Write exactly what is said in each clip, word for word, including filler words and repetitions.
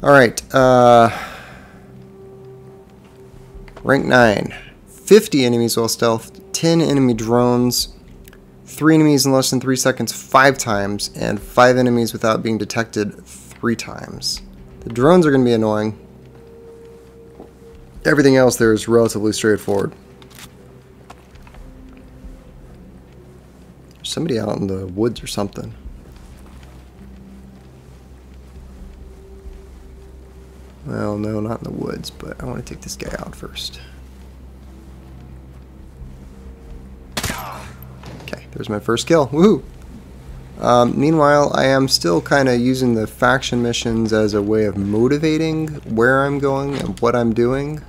Alright, uh... rank nine. fifty enemies while stealthed, ten enemy drones, three enemies in less than three seconds five times, and five enemies without being detected three times. The drones are going to be annoying. Everything else there is relatively straightforward. There's somebody out in the woods or something. Well, no, not in the woods, but I want to take this guy out first. There's my first kill. Woohoo! Um, meanwhile, I am still kind of using the faction missions as a way of motivating where I'm going and what I'm doing.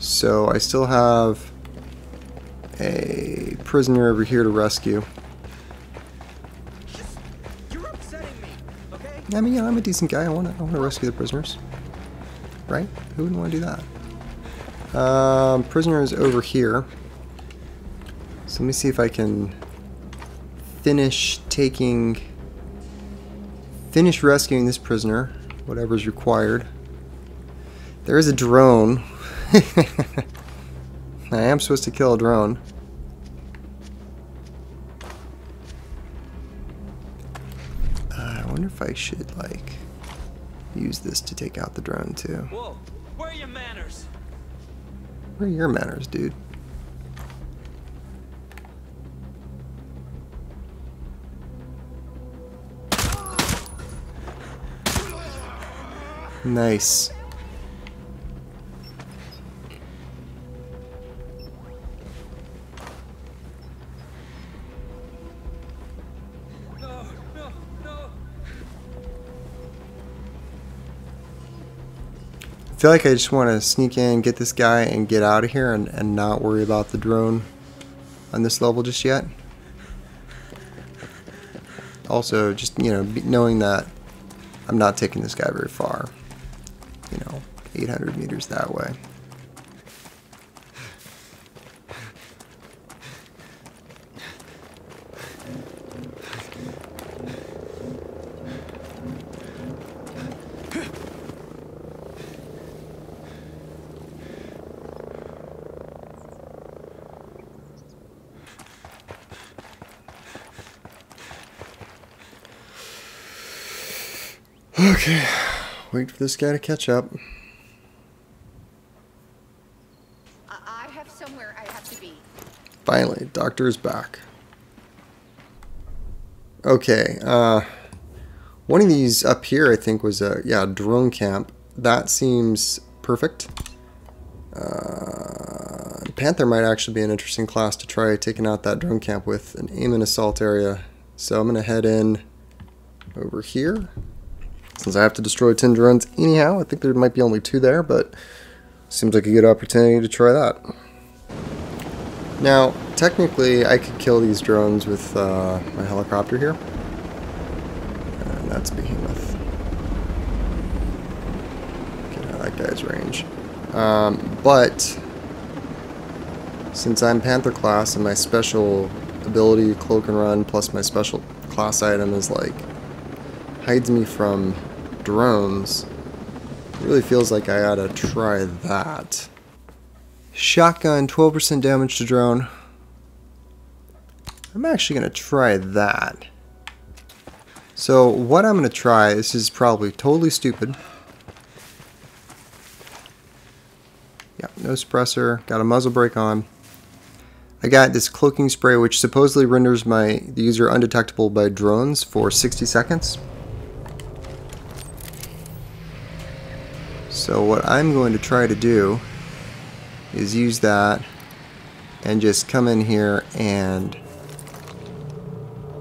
So I still have a prisoner over here to rescue. You're upsetting me, okay? I mean, yeah, I'm a decent guy. I want to I want to rescue the prisoners. Right? Who wouldn't want to do that? Um, prisoner is over here. So let me see if I can finish taking, finish rescuing this prisoner, whatever's required. There is a drone. I am supposed to kill a drone. Uh, I wonder if I should, like, use this to take out the drone, too. Whoa, where are your manners? Where are your manners, dude? Nice. No, no, no. I feel like I just want to sneak in, get this guy, and get out of here and, and not worry about the drone on this level just yet. Also, just, you know, knowing that I'm not taking this guy very far. You know, eight hundred meters that way. Okay, wait for this guy to catch up. I have somewhere I have to be. Finally, doctor is back. Okay, uh, one of these up here I think was a yeah drone camp. That seems perfect. Uh, Panther might actually be an interesting class to try taking out that drone camp with an aim and assault area. So I'm gonna head in over here. Since I have to destroy ten drones anyhow, I think there might be only two there, but seems like a good opportunity to try that. Now, technically, I could kill these drones with uh, my helicopter here. And that's Behemoth. Get out of that guy's range. Um, but, since I'm Panther class and my special ability, Cloak and Run, plus my special class item is like hides me from drones. It really feels like I ought to try that. Shotgun, twelve percent damage to drone. I'm actually gonna try that. So what I'm gonna try, this is probably totally stupid. Yep, no suppressor, got a muzzle brake on. I got this cloaking spray which supposedly renders my the user undetectable by drones for sixty seconds. So what I'm going to try to do is use that and just come in here and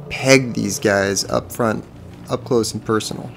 peg these guys up front, up close and personal.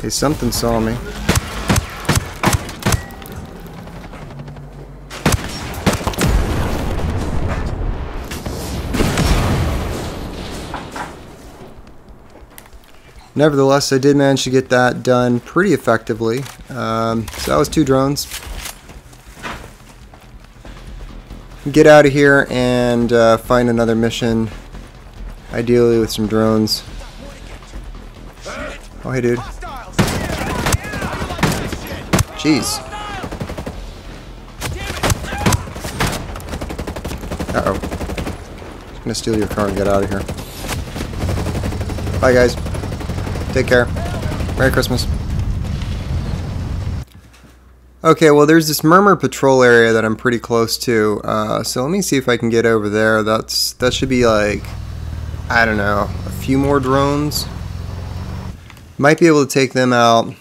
Hey, something saw me. Nevertheless, I did manage to get that done pretty effectively. Um, so that was two drones. Get out of here and uh, find another mission, ideally with some drones. Oh, hey, dude. Jeez. Uh-oh. I'm gonna steal your car and get out of here. Bye, guys. Take care. Merry Christmas. Okay, well, there's this Murmur Patrol area that I'm pretty close to, uh, so let me see if I can get over there. That's that should be like, I don't know, a few more drones. Might be able to take them out,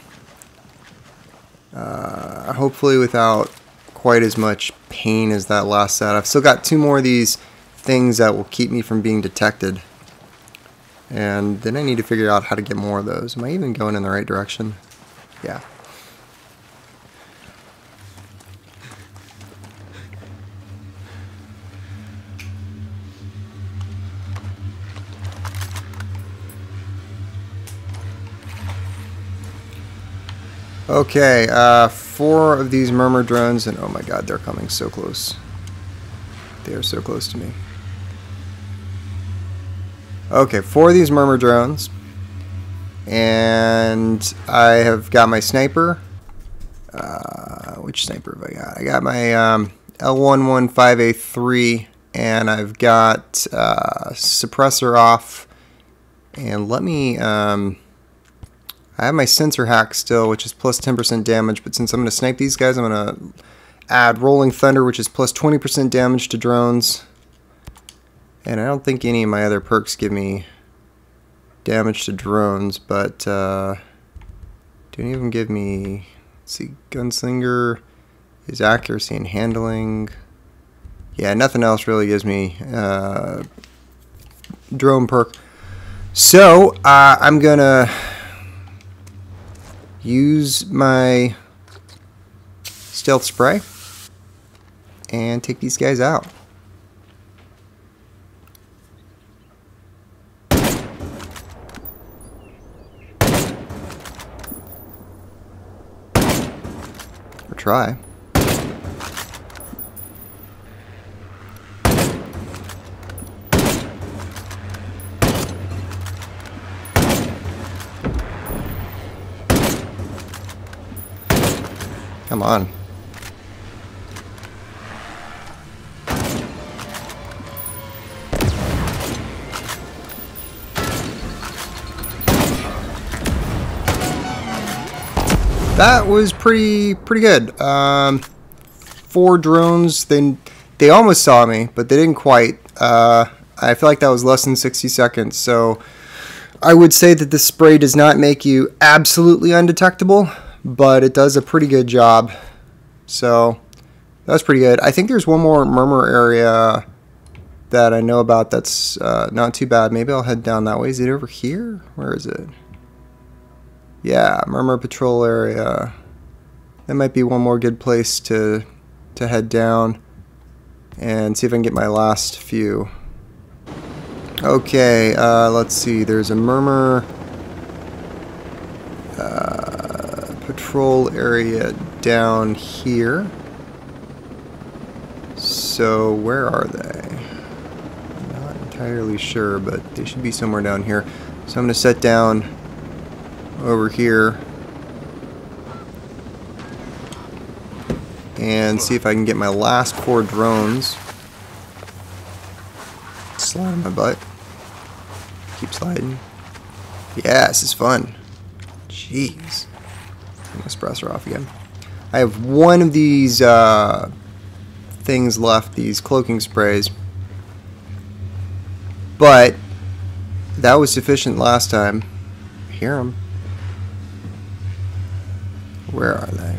uh, hopefully without quite as much pain as that last set. I've still got two more of these things that will keep me from being detected. And then I need to figure out how to get more of those. Am I even going in the right direction? Yeah. Okay, uh, four of these Murmur drones, and oh my god, they're coming so close. They are so close to me. Okay, four of these Murmur drones, and I have got my sniper. Uh, which sniper have I got? I got my um, L one fifteen A three, and I've got uh, suppressor off, and let me... Um, I have my sensor hack still, which is plus ten percent damage, but since I'm going to snipe these guys, I'm going to add Rolling Thunder, which is plus twenty percent damage to drones. And I don't think any of my other perks give me damage to drones, but uh, do any of them give me... Let's see, Gunslinger is accuracy and handling. Yeah, nothing else really gives me uh, drone perk. So, uh, I'm going to... use my stealth spray and take these guys out. Or try. Come on. That was pretty pretty good. Um, four drones. They they almost saw me, but they didn't quite. Uh, I feel like that was less than sixty seconds. So I would say that this spray does not make you absolutely undetectable, but it does a pretty good job. So that's pretty good. I think there's one more Murmur area that I know about that's uh, not too bad. Maybe I'll head down that way. Is it over here? Where is it? Yeah, Murmur Patrol area. That might be one more good place to to head down and see if I can get my last few. Okay, uh, let's see. There's a Murmur... Uh, Patrol area down here. So where are they? I'm not entirely sure, but they should be somewhere down here. So I'm gonna set down over here and see if I can get my last four drones. Slide my butt. Keep sliding. Yeah, this is fun. Jeez. Suppressor off again. I have one of these uh, things left, these cloaking sprays, but that was sufficient last time. I hear them. Where are they?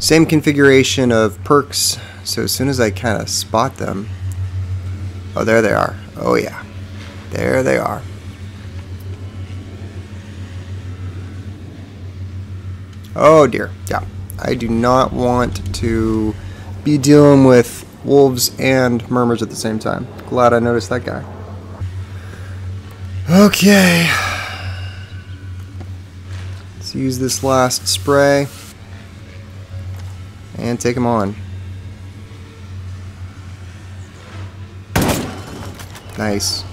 Same configuration of perks, so as soon as I kind of spot them, oh, there they are. Oh yeah, there they are. Oh dear, yeah. I do not want to be dealing with wolves and murmurs at the same time. Glad I noticed that guy. Okay. Let's use this last spray and take him on. Nice.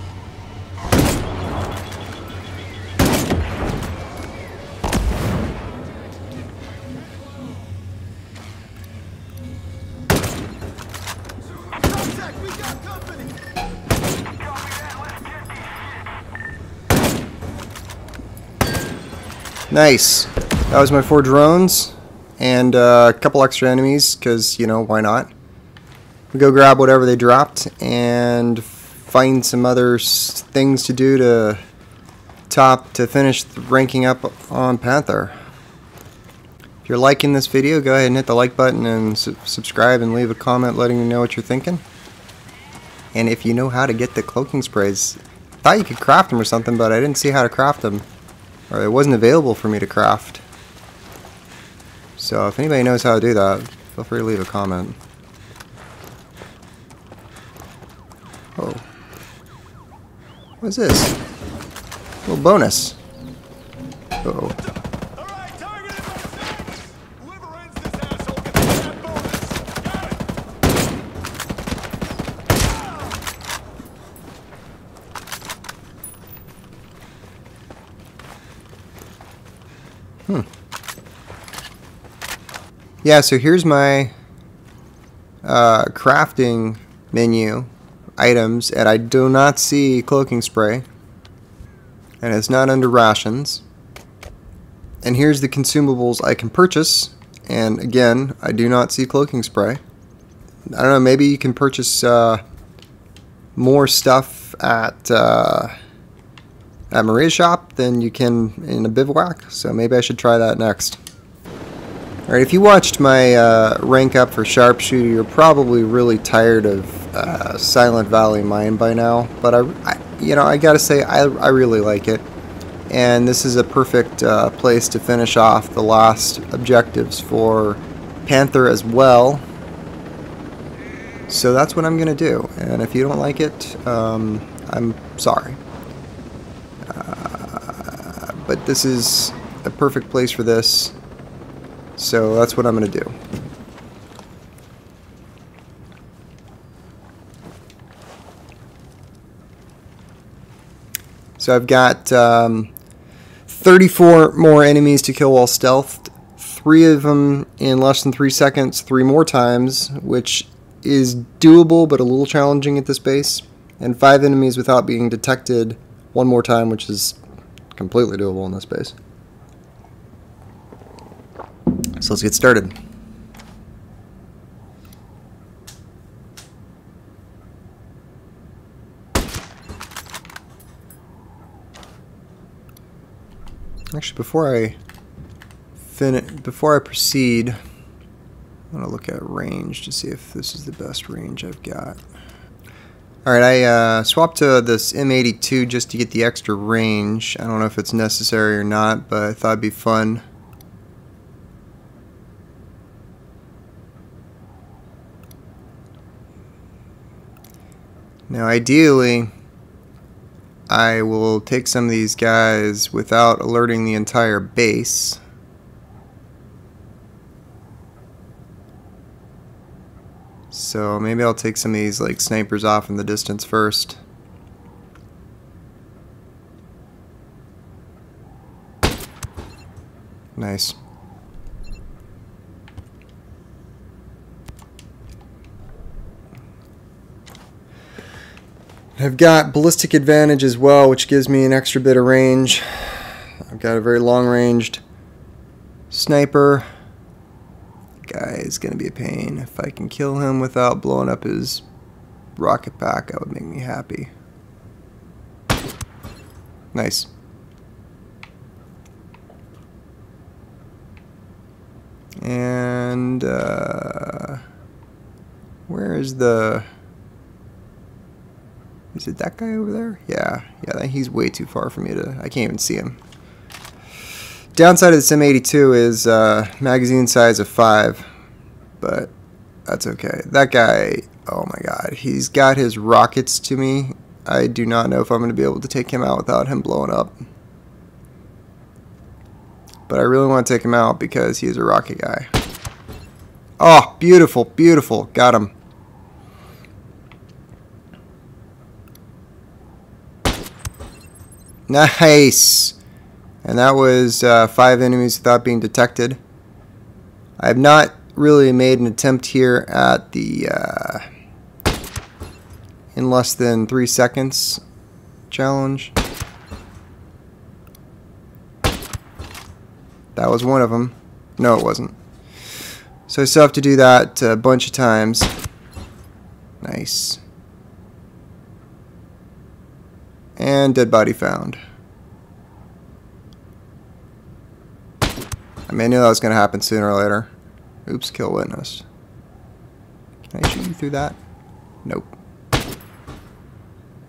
Nice. That was my four drones and uh, a couple extra enemies because, you know, why not? We go grab whatever they dropped and find some other things to do to top to finish ranking up on Panther. If you're liking this video, go ahead and hit the like button and su subscribe and leave a comment letting me know what you're thinking. And if you know how to get the cloaking sprays, I thought you could craft them or something, but I didn't see how to craft them. Or it wasn't available for me to craft. So if anybody knows how to do that, feel free to leave a comment. Oh. What's this? A little bonus. Uh-oh. Hmm. Yeah, so here's my uh, crafting menu items, and I do not see cloaking spray, and it's not under rations. And here's the consumables I can purchase, and again, I do not see cloaking spray. I don't know, maybe you can purchase uh, more stuff at... Uh, at Maria's shop than you can in a bivouac, so maybe I should try that next. Alright, if you watched my uh, rank up for Sharpshooter, you're probably really tired of uh, Silent Valley Mine by now, but I, I you know, I gotta say, I, I really like it, and this is a perfect uh, place to finish off the last objectives for Panther as well, so that's what I'm gonna do, and if you don't like it, um, I'm sorry. Uh, but this is a perfect place for this, so that's what I'm going to do. So I've got um, thirty-four more enemies to kill while stealthed, three of them in less than three seconds, three more times, which is doable but a little challenging at this base, and five enemies without being detected one more time, which is completely doable in this base. So let's get started. Actually, before I fin- before I proceed, I'm gonna look at range to see if this is the best range I've got. Alright, I uh, swapped to this M eighty-two just to get the extra range. I don't know if it's necessary or not, but I thought it'd be fun. Now ideally, I will take some of these guys without alerting the entire base. So maybe I'll take some of these like snipers off in the distance first. Nice. I've got ballistic advantage as well, which gives me an extra bit of range. I've got a very long-ranged sniper. Guy is gonna be a pain. If I can kill him without blowing up his rocket pack, that would make me happy. Nice. And uh, where is the? Is it that guy over there? Yeah, yeah. He's way too far for me to. I can't even see him. Downside of the M eighty-two is uh, magazine size of five, but that's okay. That guy, oh my god, he's got his rockets to me. I do not know if I'm going to be able to take him out without him blowing up. But I really want to take him out because he's a rocket guy. Oh, beautiful, beautiful. Got him. Nice. And that was uh, five enemies without being detected. I have not really made an attempt here at the uh, in less than three seconds challenge. That was one of them. No, it wasn't. So I still have to do that a bunch of times. Nice. And dead body found. I mean, I knew that was going to happen sooner or later. Oops, kill witness. Can I shoot you through that? Nope.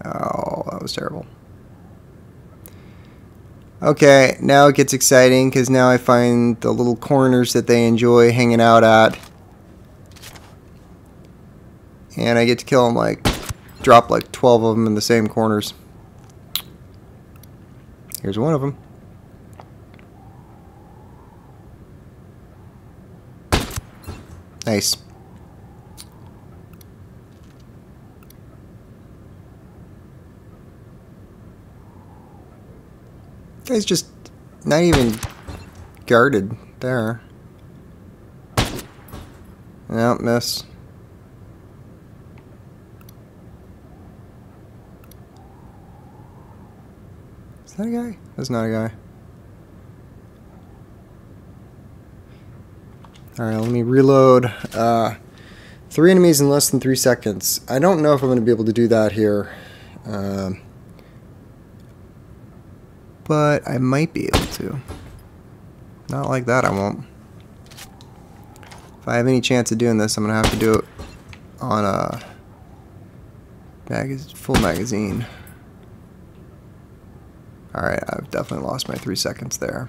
Oh, that was terrible. Okay, now it gets exciting because now I find the little corners that they enjoy hanging out at. And I get to kill them, like, drop like twelve of them in the same corners. Here's one of them. Nice. Guy's just not even guarded there. No, miss. Is that a guy? That's not a guy. Alright, let me reload. Uh, three enemies in less than three seconds. I don't know if I'm going to be able to do that here. Um, but I might be able to. Not like that, I won't. If I have any chance of doing this, I'm going to have to do it on a mag full magazine. Alright, I've definitely lost my three seconds there.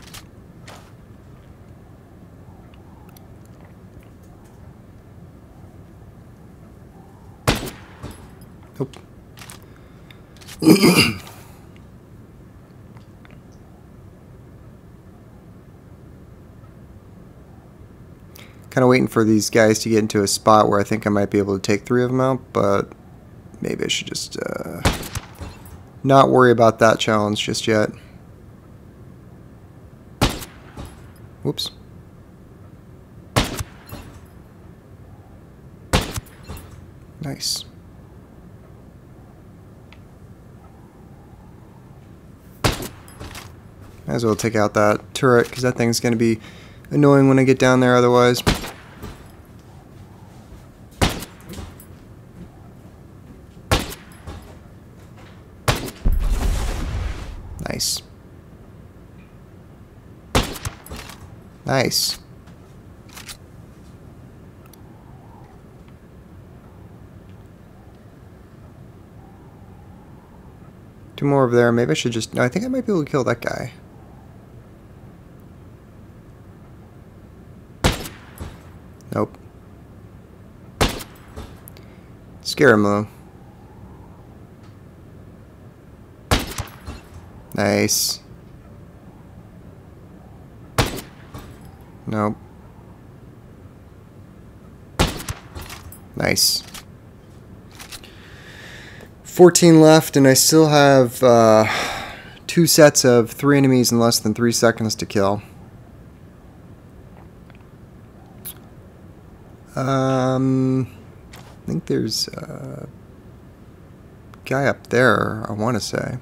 Kind of waiting for these guys to get into a spot where I think I might be able to take three of them out, but maybe I should just uh, not worry about that challenge just yet. Whoops. Nice. Might as well take out that turret, because that thing's going to be annoying when I get down there otherwise. Nice. Nice. Two more over there. Maybe I should just... No, I think I might be able to kill that guy. Nope. Scare him though. Nice. Nope. Nice. fourteen left, and I still have uh, two sets of three enemies in less than three seconds to kill. Um, I think there's a guy up there, I want to say.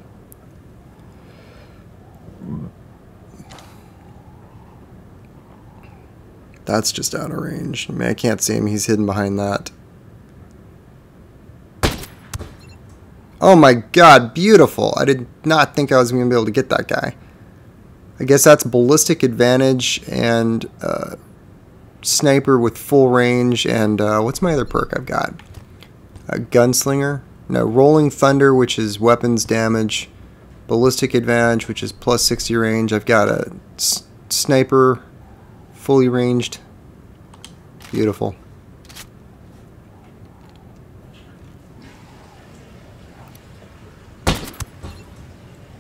That's just out of range. I mean, I can't see him. He's hidden behind that. Oh my god, beautiful. I did not think I was going to be able to get that guy. I guess that's ballistic advantage and... Uh, sniper with full range, and uh, what's my other perk I've got? A gunslinger? No, rolling thunder, which is weapons damage, ballistic advantage, which is plus sixty range. I've got a sniper, fully ranged. Beautiful.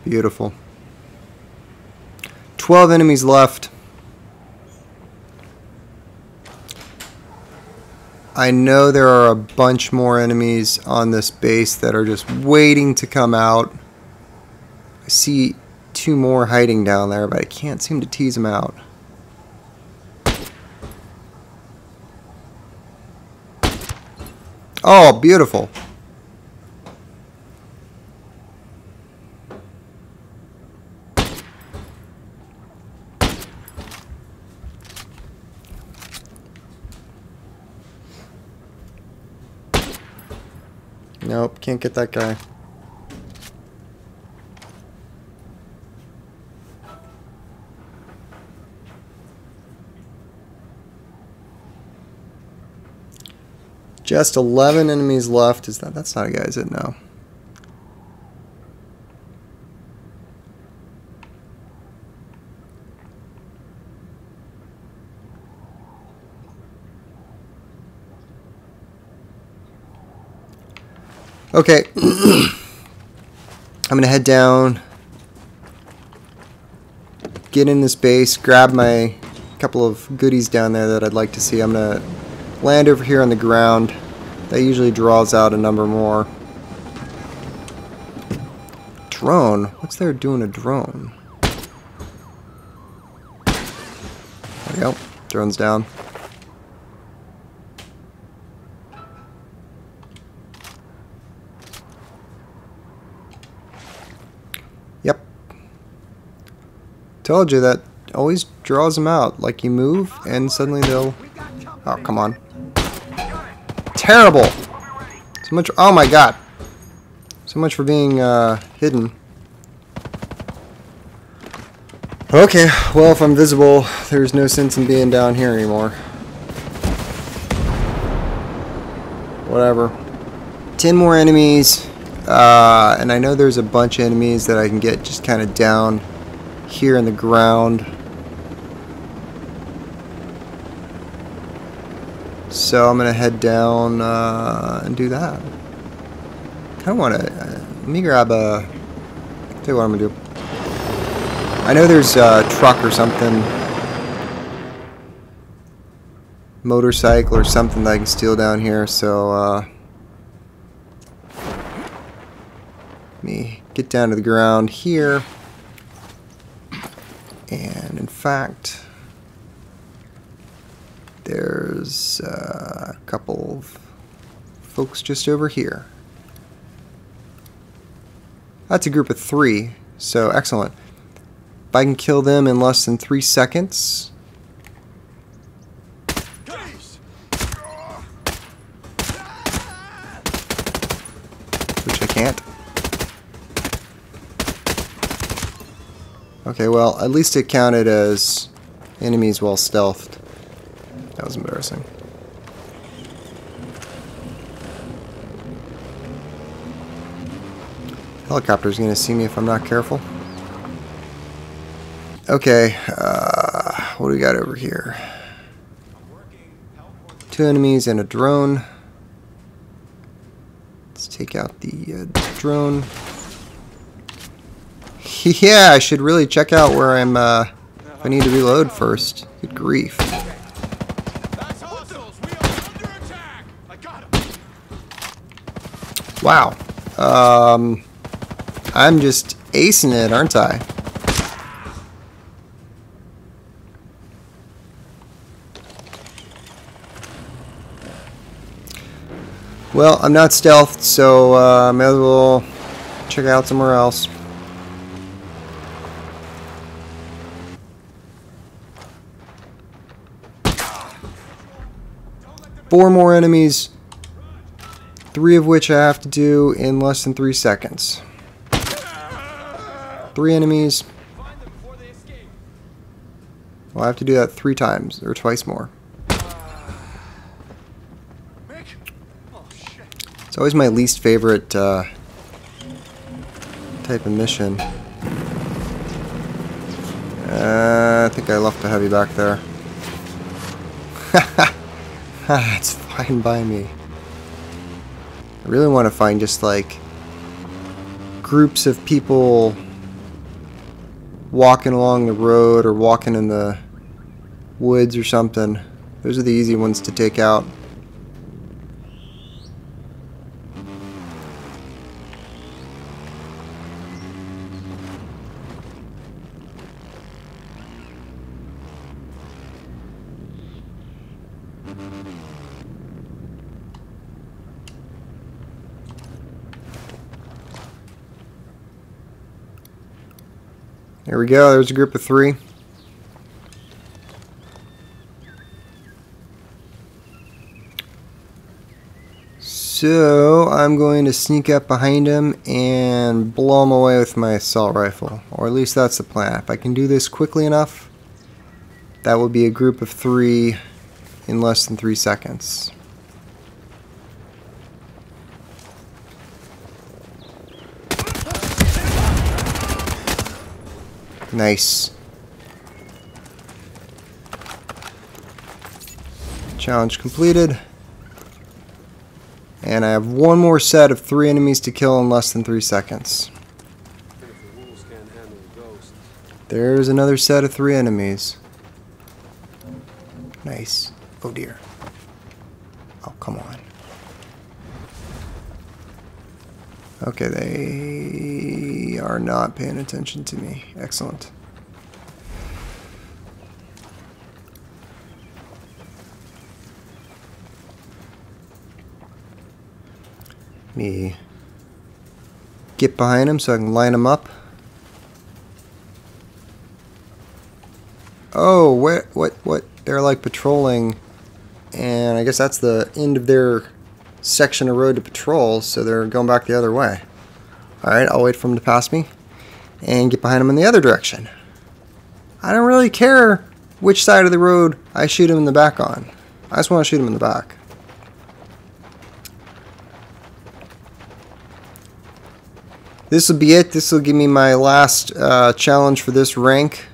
Beautiful. twelve enemies left. I know there are a bunch more enemies on this base that are just waiting to come out. I see two more hiding down there, but I can't seem to tease them out. Oh, beautiful. Nope, can't get that guy. Just eleven enemies left. Is that that's not a guy, is it? No. Okay, I'm gonna head down, get in this base, grab my couple of goodies down there that I'd like to see. I'm gonna land over here on the ground. That usually draws out a number more. Drone? What's there doing a drone? There we go. Drone's down. Told you that always draws them out. Like you move and suddenly they'll. Oh, come on! Terrible. So much. Oh my God. So much for being uh, hidden. Okay. Well, if I'm visible, there's no sense in being down here anymore. Whatever. Ten more enemies, uh, and I know there's a bunch of enemies that I can get just kind of down here in the ground. So I'm gonna head down uh, and do that. I want to. Uh, let me grab a. I'll tell you what I'm gonna do. I know there's a truck or something, motorcycle or something that I can steal down here. So uh, let me get down to the ground here. And in fact, there's uh, a couple of folks just over here. That's a group of three, so excellent. If I can kill them in less than three seconds. Which I can't. Okay, well, at least it counted as enemies while stealthed. That was embarrassing. Helicopter's gonna see me if I'm not careful. Okay, uh, what do we got over here? Two enemies and a drone. Let's take out the uh, drone. Yeah, I should really check out where I'm, uh, if I need to reload first. Good grief. Wow. Um, I'm just acing it, aren't I? Well, I'm not stealthed, so uh, may as well check out somewhere else. Four more enemies, three of which I have to do in less than three seconds. Three enemies. Well, I have to do that three times, or twice more. It's always my least favorite uh, type of mission. Uh, I think I left the heavy back there. It's fine by me. I really want to find just like groups of people walking along the road or walking in the woods or something. Those are the easy ones to take out. There we go, there's a group of three. So I'm going to sneak up behind him and blow him away with my assault rifle. Or at least that's the plan. If I can do this quickly enough, that will be a group of three in less than three seconds. Nice. Challenge completed. And I have one more set of three enemies to kill in less than three seconds. There's another set of three enemies. Nice. Oh dear. Oh, come on. Okay, they are not paying attention to me. Excellent. Let me get behind them so I can line them up. Oh, what, what, what? They're like patrolling, and I guess that's the end of their section of road to patrol, so they're going back the other way. Alright, I'll wait for them to pass me and get behind them in the other direction. I don't really care which side of the road I shoot them in the back on. I just want to shoot them in the back. This will be it. This will give me my last uh, challenge for this rank.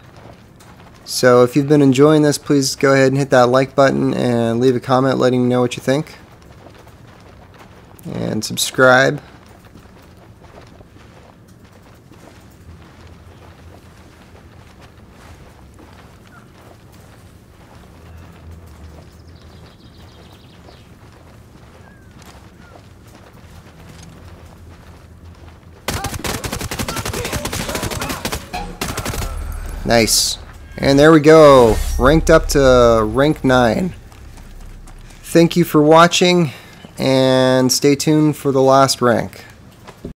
So if you've been enjoying this, please go ahead and hit that like button and leave a comment letting me know what you think. And subscribe. Nice. And there we go. Ranked up to rank nine. Thank you for watching. And stay tuned for the last rank.